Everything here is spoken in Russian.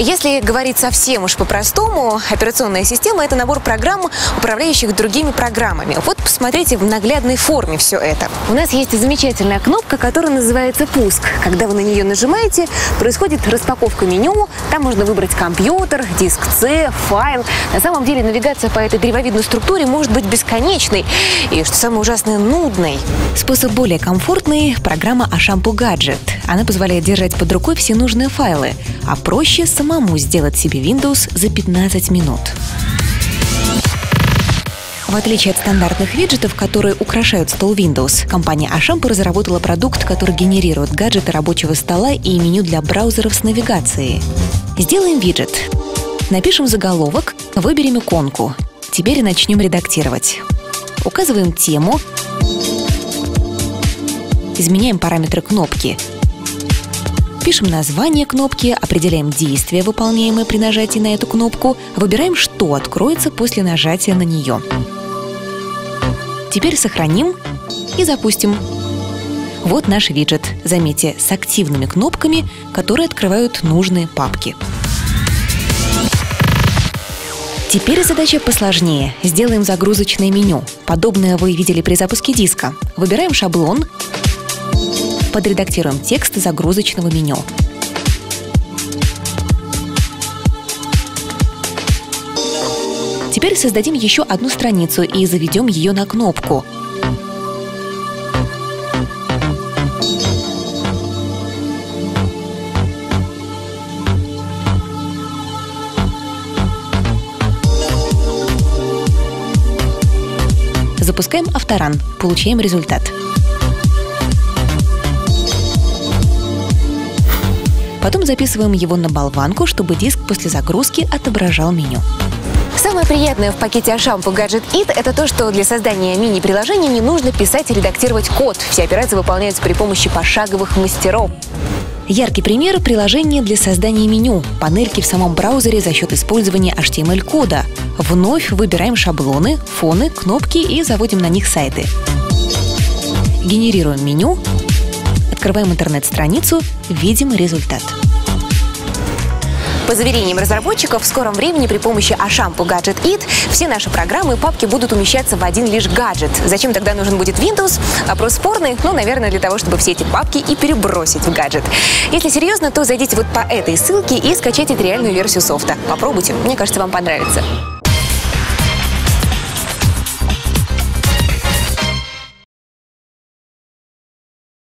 Если говорить совсем уж по-простому, операционная система – это набор программ, управляющих другими программами. Вот посмотрите в наглядной форме все это. У нас есть замечательная кнопка, которая называется «Пуск». Когда вы на нее нажимаете, происходит распаковка меню. Там можно выбрать компьютер, диск C, файл. На самом деле навигация по этой древовидной структуре может быть бесконечной и, что самое ужасное, нудной. Способ более комфортный – программа Ashampoo Gadget. Она позволяет держать под рукой все нужные файлы, а проще самому сделать себе Windows за 15 минут. В отличие от стандартных виджетов, которые украшают стол Windows, компания Ashampoo разработала продукт, который генерирует гаджеты рабочего стола и меню для браузеров с навигацией. Сделаем виджет. Напишем заголовок, выберем иконку. Теперь начнем редактировать. Указываем тему. Изменяем параметры кнопки. Пишем название кнопки, определяем действия, выполняемые при нажатии на эту кнопку, выбираем, что откроется после нажатия на нее. Теперь сохраним и запустим. Вот наш виджет, заметьте, с активными кнопками, которые открывают нужные папки. Теперь задача посложнее. Сделаем загрузочное меню. Подобное вы видели при запуске диска. Выбираем шаблон. Подредактируем текст загрузочного меню. Теперь создадим еще одну страницу и заведем ее на кнопку. Запускаем авторан, получаем результат. Потом записываем его на болванку, чтобы диск после загрузки отображал меню. Самое приятное в пакете Ashampoo Gadget It – это то, что для создания мини-приложения не нужно писать и редактировать код. Все операции выполняются при помощи пошаговых мастеров. Яркий пример – приложение для создания меню, панельки в самом браузере за счет использования HTML-кода. Вновь выбираем шаблоны, фоны, кнопки и заводим на них сайты. Генерируем меню. Открываем интернет-страницу, видим результат. По заверениям разработчиков, в скором времени при помощи Ashampoo Gadget It все наши программы и папки будут умещаться в один лишь гаджет. Зачем тогда нужен будет Windows? Вопрос спорный, но, наверное, для того, чтобы все эти папки и перебросить в гаджет. Если серьезно, то зайдите вот по этой ссылке и скачайте реальную версию софта. Попробуйте, мне кажется, вам понравится.